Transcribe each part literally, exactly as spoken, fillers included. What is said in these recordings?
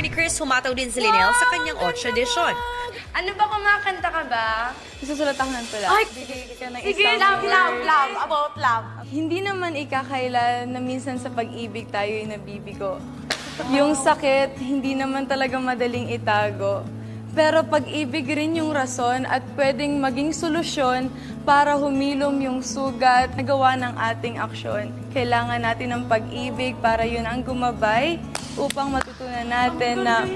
ni Chris, humataw din si Lienel sa kanyang Orchadition. Ano ba, kumakanta ka ba? Susulatan ko lang. Ay! Sige, love, love, love. About love. Hindi naman ikakailan na minsan sa pag-ibig tayo'y nabibigo. Yung sakit, hindi naman talaga madaling itago. Pero pag-ibig rin yung rason at pwedeng maging solusyon para humilom yung sugat na gawa ng ating aksyon. Kailangan natin ng pag-ibig para yun ang gumabay upang matutunan natin na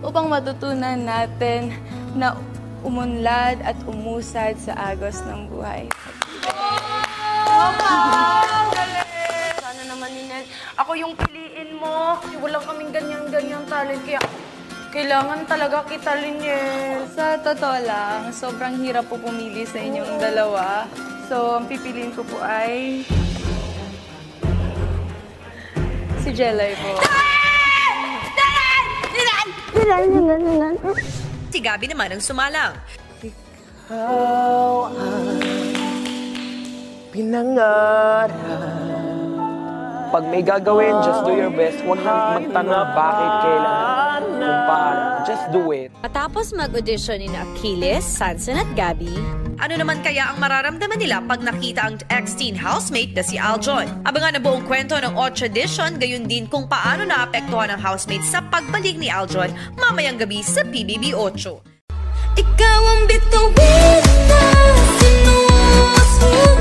upang matutunan natin na umunlad at umusad sa agos ng buhay. Sana naman Lienel, ako yung piliin mo. Walang kaming ganyan-ganyan talent kaya kailangan talaga kita, Lienel. Sa totoo lang, sobrang hirap po pumili sa inyong dalawa. So, ang pipiliin ko po ay... si Jelay po. Daran! Daran! Daran! Daran! Daran! Si Gabi naman ang sumalang. Ikaw ang pinangarap. Pag may gagawin, just do your best. Huwag nang magtanong bakit, kailan, kung paano. Just do it. Matapos mag-audition ni Achilles, Sanson at Gabi, ano naman kaya ang mararamdaman nila pag nakita ang ex-teen housemate na si Aljon? Abangan na buong kwento ng Orchadition, gayon din kung paano naapektuhan ang housemate sa pagbalik ni Aljon mamayang gabi sa P B B O T S O. Ikaw ang bituin na sinusunod.